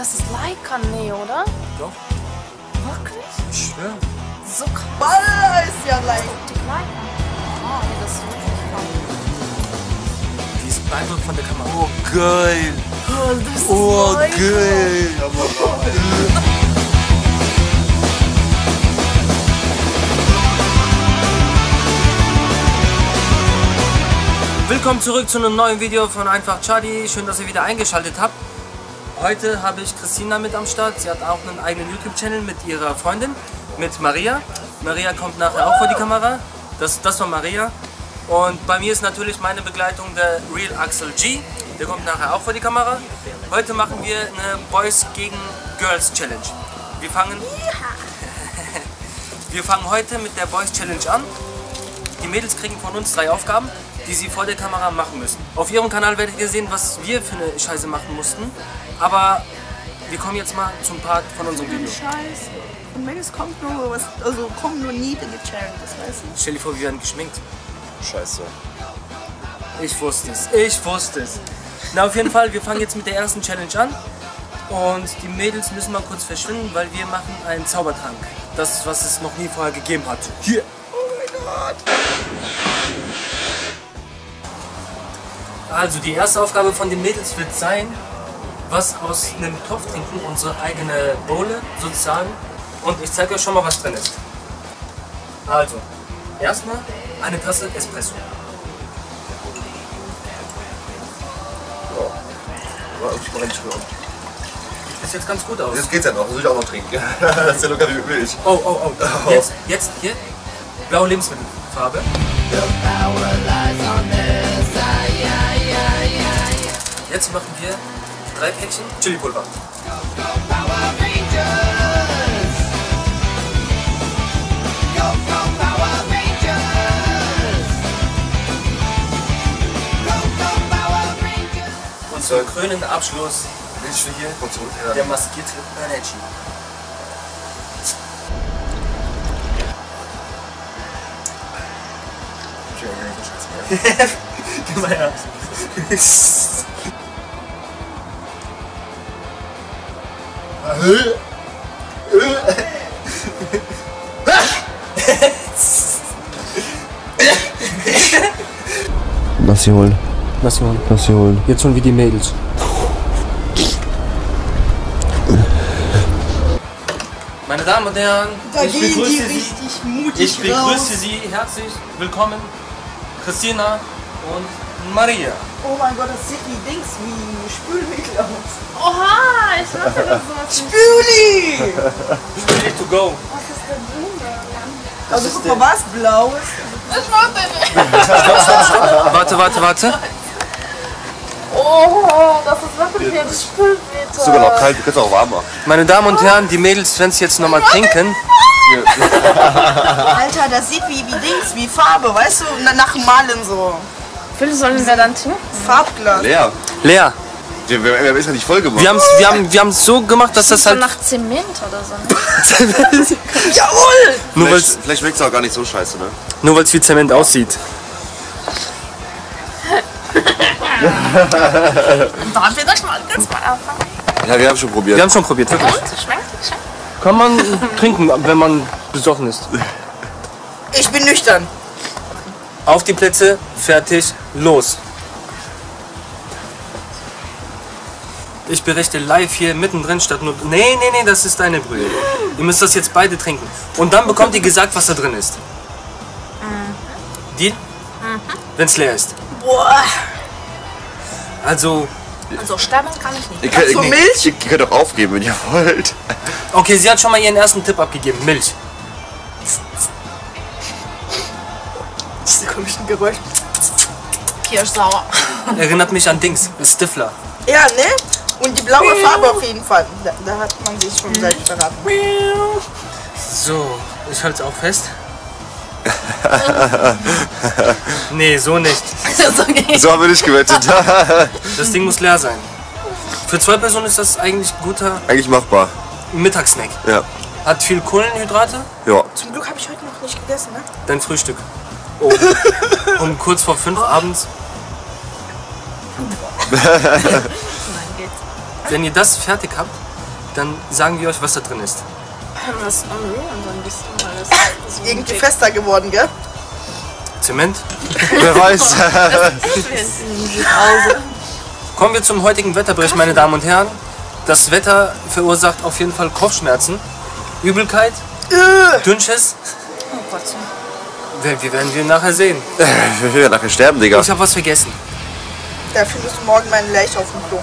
Das ist Leica, nee, oder? Doch. Wirklich? Ich schwöre. So krass. Alter, ist ja Leica. Die Leica. Oh, nee, das ist wirklich krass. Die ist beeindruckt von der Kamera. Oh, geil. Oh, das ist Leica. Geil. Aber willkommen zurück zu einem neuen Video von Einfach Chadi. Schön, dass ihr wieder eingeschaltet habt. Heute habe ich Christina mit am Start. Sie hat auch einen eigenen YouTube-Channel mit ihrer Freundin, mit Maria. Maria kommt nachher auch vor die Kamera. Das war Maria. Und bei mir ist natürlich meine Begleitung der Real Axel G. Der kommt nachher auch vor die Kamera. Heute machen wir eine Boys gegen Girls Challenge. Wir fangen heute mit der Boys Challenge an. Die Mädels kriegen von uns 3 Aufgaben, die sie vor der Kamera machen müssen. Auf ihrem Kanal werdet ihr sehen, was wir für eine Scheiße machen mussten. Aber wir kommen jetzt mal zum Part von unserem Video. Scheiße. Und Mädels kommt nur was, also kommen nur nie in die Challenges, weißt du? Stell dir vor, wir werden geschminkt. Scheiße. Ich wusste es. Na, auf jeden Fall, wir fangen jetzt mit der ersten Challenge an. Und die Mädels müssen mal kurz verschwinden, weil wir machen einen Zaubertrank. Das, was es noch nie vorher gegeben hat. Hier! Also die erste Aufgabe von den Mädels wird sein, was aus einem Topf trinken, unsere eigene Bowle sozusagen. Und ich zeige euch schon mal, was drin ist. Also, erstmal eine Tasse Espresso. Oh, ich brenne schon um. Das sieht jetzt ganz gut aus. Das geht ja noch, das will ich auch noch trinken. Das ist ja locker wie üblich. Oh. Jetzt hier. Blaue Lebensmittelfarbe. Jetzt machen wir 3 Päckchen Chili-Pulver. Und zum krönenden Abschluss willst du hier der maskierte Energy. Geh mal her. Lass sie holen. Jetzt holen wir die Mädels. Meine Damen und Herren, ich begrüße Sie herzlich. Willkommen. Christina und Maria. Oh mein Gott, das sieht wie Dings, wie Spülmittel aus. Oha, ich hasse das so. Spüli! Spüli to go. Was ist denn das? Also guck mal, was Blaues. Ich warte. Warte. Oh, das ist wirklich wie ein Spülmittel. Das ist sogar noch kalt, du kannst auch warm machen. Meine Damen und Herren, die Mädels, wenn sie jetzt nochmal trinken. Alter, das sieht wie Dings, wie Farbe, weißt du? Nach Malen so. Findest du, sollen wir dann tun? Farbglas. Leer. Wir haben es ja nicht voll gemacht. Wir haben's so gemacht, dass das halt... nach Zement oder so, ne? Zement? Jawohl! Vielleicht schmeckt es auch gar nicht so scheiße, ne? Nur weil es wie Zement aussieht. Darf ich das mal ganz mal anfangen? Ja, wir haben schon probiert, wirklich. Und? Schmeckt? Kann man trinken, wenn man besoffen ist. Ich bin nüchtern. Auf die Plätze, fertig, los. Ich berichte live hier mittendrin statt nur... Nee, das ist deine Brühe. Ihr müsst das jetzt beide trinken. Und dann bekommt ihr gesagt, was da drin ist. Die? Wenn es leer ist. Boah. Also... Also sterben kann ich nicht. Ihr könnt auch aufgeben, wenn ihr wollt. Okay, sie hat schon mal ihren ersten Tipp abgegeben. Milch. Das ist ein komisches Geräusch. Kirschsauer. Erinnert mich an Dings, Stifler. Ja, ne? Und die blaue Farbe auf jeden Fall. Da hat man sich schon selbst verraten. So, ich halte es auch fest. Nee, so nicht. So haben wir nicht gewettet. Das Ding muss leer sein. Für 2 Personen ist das eigentlich guter... Eigentlich machbar. Mittagssnack. Ja. Hat viel Kohlenhydrate. Ja. Zum Glück habe ich heute noch nicht gegessen, ne? Dein Frühstück. Oh. Um kurz vor 5 abends. Wenn ihr das fertig habt, dann sagen wir euch, was da drin ist. Das ist anrühren, so ein bisschen, weil das so irgendwie fester geworden, gell? Zement? Wer weiß. Kommen wir zum heutigen Wetterbericht, meine Damen und Herren. Das Wetter verursacht auf jeden Fall Kopfschmerzen, Übelkeit, Dünnschiss. Oh Gott. Wir werden wir nachher sehen. Wir werden nachher sterben, Digga. Ich hab was vergessen. Da findest du morgen meine Leiche auf dem Klo.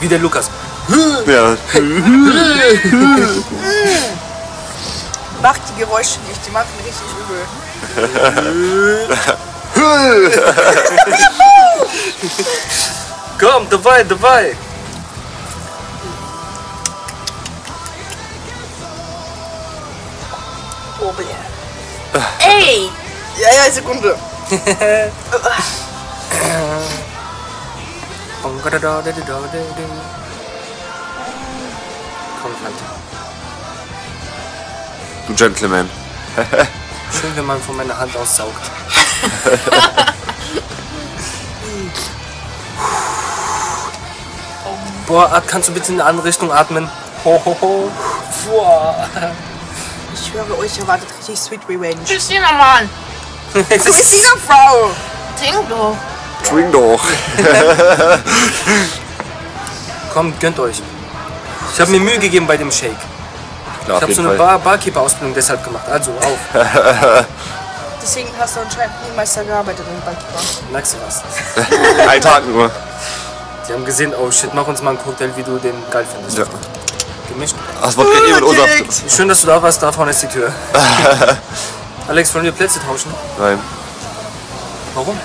Wie der Lukas. Ja. Mach die Geräusche nicht, die machen richtig übel. Komm, dabei. Oh, yeah. Ey! Ja, Sekunde. Komm, Alter. Du Gentleman. Schön, wenn man von meiner Hand aussaugt. Boah, kannst du bitte in eine andere Richtung atmen? Hohoho. Boah. Ich schwöre euch, erwartet richtig Sweet Revenge. Christina, Mann! Christina, Frau! Trink doch! Trink doch! Komm, gönnt euch. Ich habe mir Mühe gegeben bei dem Shake. Klar, ich habe so eine Barkeeper-Ausbildung deshalb gemacht, also auf. Deswegen hast du anscheinend niemals da gearbeitet im Barkeeper. Merkst du was? Ein Tag nur. Die haben gesehen, oh shit, mach uns mal einen Cocktail, wie du den geil findest. Ja. Gemischt. Das war eben mit unserem. Schön, dass du da warst, da vorne ist die Tür. Alex, wollen wir Plätze tauschen? Nein. Warum?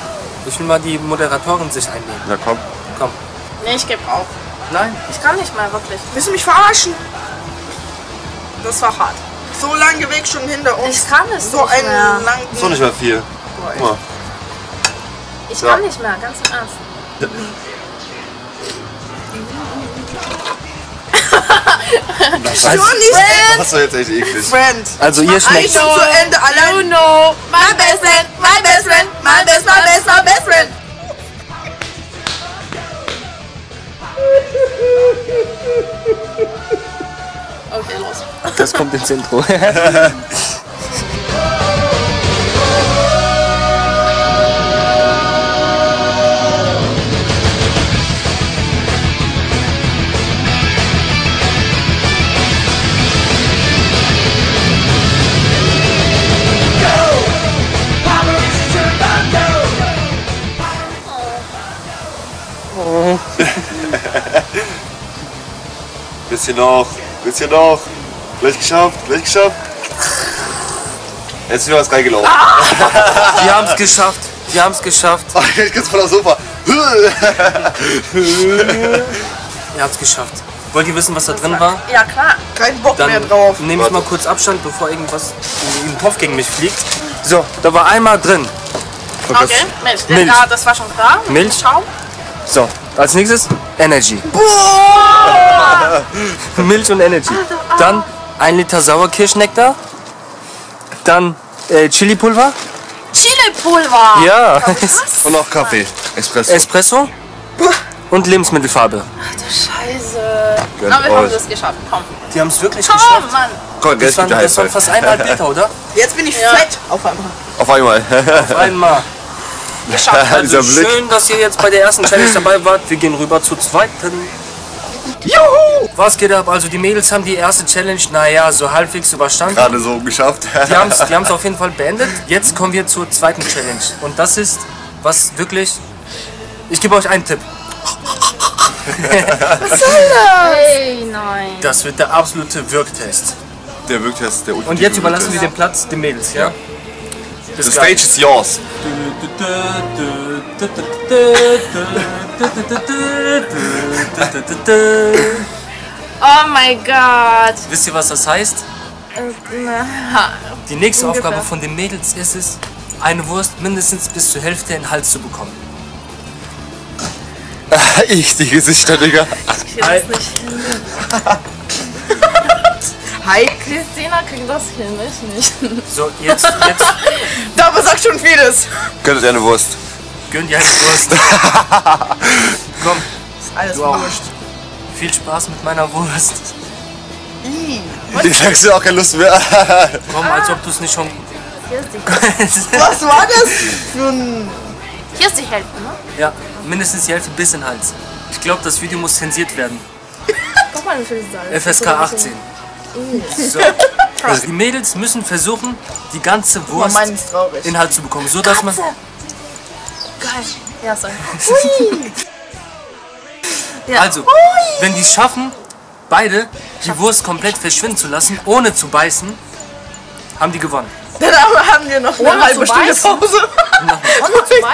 Ich will mal die Moderatorin sich einnehmen. Na komm. Komm. Nee, ich geb auf. Nein. Ich kann nicht mal wirklich. Willst du mich verarschen? Das war hart. So lange Weg schon hinter uns. Ich kann es so nicht mehr. So nicht mehr viel. Boah, ich kann nicht mehr, ganz im Ernst. Ja. Das war jetzt echt eklig. Friend. Also ihr schmeckt zu Ende allein. No, my best friend, my best friend, my best friend. Okay, los. Das kommt ins Intro. Bisschen noch. Gleich geschafft. Jetzt ist wieder was reingelaufen. Wir haben es geschafft. Oh, ich geht's voll aufs Sofa. Ihr habt es geschafft. Wollt ihr wissen, was da drin war? Ja, klar. Kein Bock mehr drauf. Dann nehme ich mal kurz Abstand, bevor irgendwas in den Kopf gegen mich fliegt. So, da war einmal drin. Okay, Milch. Ja, das war schon klar. Milch. Schaum. So, als nächstes Energy. Boah! Milch und Energy. Dann 1 Liter Sauerkirschnektar. Dann Chili-Pulver. Chili-Pulver? Ja. Was? Und auch Kaffee. Espresso. Und Lebensmittelfarbe. Ach du Scheiße. Aber wir haben das geschafft. Komm. Die haben es wirklich geschafft. Oh Mann. Gott, das waren fast 1,5 Liter, oder? Jetzt bin ich fett. Auf einmal. Geschafft. Also schön, dass ihr jetzt bei der ersten Challenge dabei wart. Wir gehen rüber zur zweiten. Juhu! Was geht ab? Also die Mädels haben die erste Challenge, naja, so halbwegs überstanden. Gerade so geschafft. Die haben es auf jeden Fall beendet. Jetzt kommen wir zur zweiten Challenge. Und das ist, was wirklich... Ich gebe euch einen Tipp. Was soll das? Hey, nein. Das wird der absolute Wirktest. Und jetzt überlassen wir den Platz den Mädels, ja? The stage is yours. Oh my God. Wisst ihr, was das heißt? Die nächste Aufgabe von den Mädels ist es, eine Wurst mindestens bis zur Hälfte in den Hals zu bekommen. Ich, die Gesichter, Digga. Ich krieg das nicht hin. Hi. Christina kriegt das hier nicht. So, jetzt. Da sagt schon vieles. Gönnt ihr eine Wurst. Komm. Ist alles wurscht. Viel Spaß mit meiner Wurst. Den sagst du auch keine Lust mehr. Komm, als ob du es nicht schon... Was war das für ein... Hier ist die Hälfte, ne? Ja, mindestens die Hälfte bis in den Hals. Ich glaube, das Video muss zensiert werden. Guck mal, FSK 18. So. Also die Mädels müssen versuchen, die ganze Wurst in den Hals zu bekommen, so dass man... Geil. Ja, sorry. Also, wenn die es schaffen, beide die Wurst komplett verschwinden zu lassen, ohne zu beißen, haben die gewonnen. Dann haben wir noch eine halbe Stunde Pause.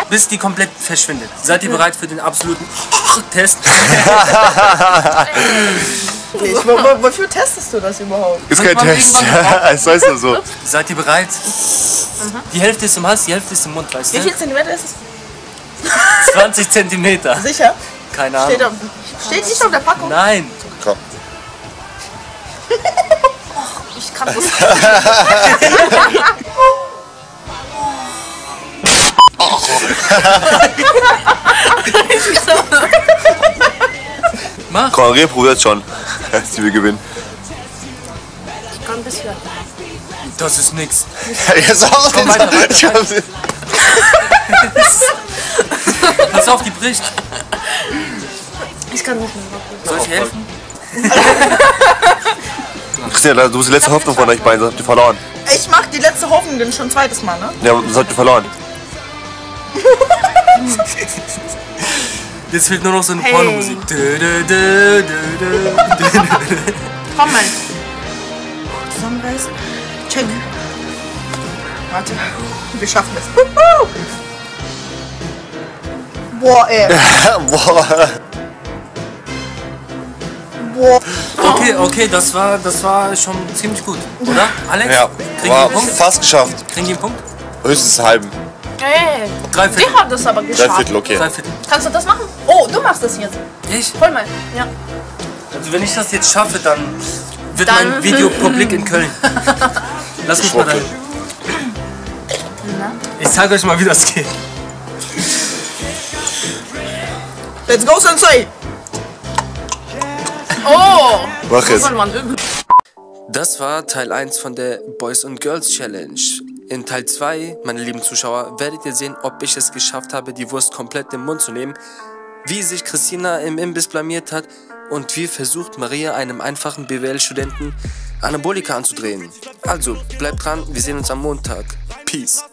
Bis die komplett verschwindet. Seid ihr bereit für den absoluten Test? Wofür testest du das überhaupt? Ist kein Test. Das heißt ja so. Seid ihr bereit? Die Hälfte ist im Hals, die Hälfte ist im Mund, weißt du? Wie viel Zentimeter ist es? 20 Zentimeter. Sicher? Keine Ahnung. Steht nicht auf der Packung? Nein. Komm. Ich kann das nicht. Mach. Konrad probiert schon, dass wir gewinnen. Ich kann ein bisschen. Das ist nix. Jetzt auch nicht. Weiter. Pass auf, die bricht. Ich kann nicht mehr. Soll ich helfen? Christian, du bist die letzte Hoffnung von euch beiden, sonst habt ihr verloren. Ich mach die letzte Hoffnung denn schon zweites Mal, ne? Ja, sonst habt ihr verloren. Jetzt fehlt nur noch so eine Porno-Musik. Komm mal. Zusammenreißen. Check. Warte, wir schaffen das. Boah, ey. Boah. Okay, das war schon ziemlich gut, oder? Alex? Ja, war fast geschafft. Kriegen die einen Punkt? Höchstens halben. Ey, wir haben das aber geschafft. Drei Viertel. Kannst du das machen? Oh, du machst das jetzt. Ich? Voll mal, ja. Also wenn ich das jetzt schaffe, dann wird mein Video publik in Köln. Lass mich mal rein. Ich zeig euch mal, wie das geht. Let's go, Sensei! Oh! Mach es. Das war Teil 1 von der Boys and Girls Challenge. In Teil 2, meine lieben Zuschauer, werdet ihr sehen, ob ich es geschafft habe, die Wurst komplett im Mund zu nehmen, wie sich Christina im Imbiss blamiert hat und wie versucht Maria, einem einfachen BWL-Studenten, Anabolika anzudrehen. Also, bleibt dran, wir sehen uns am Montag. Peace.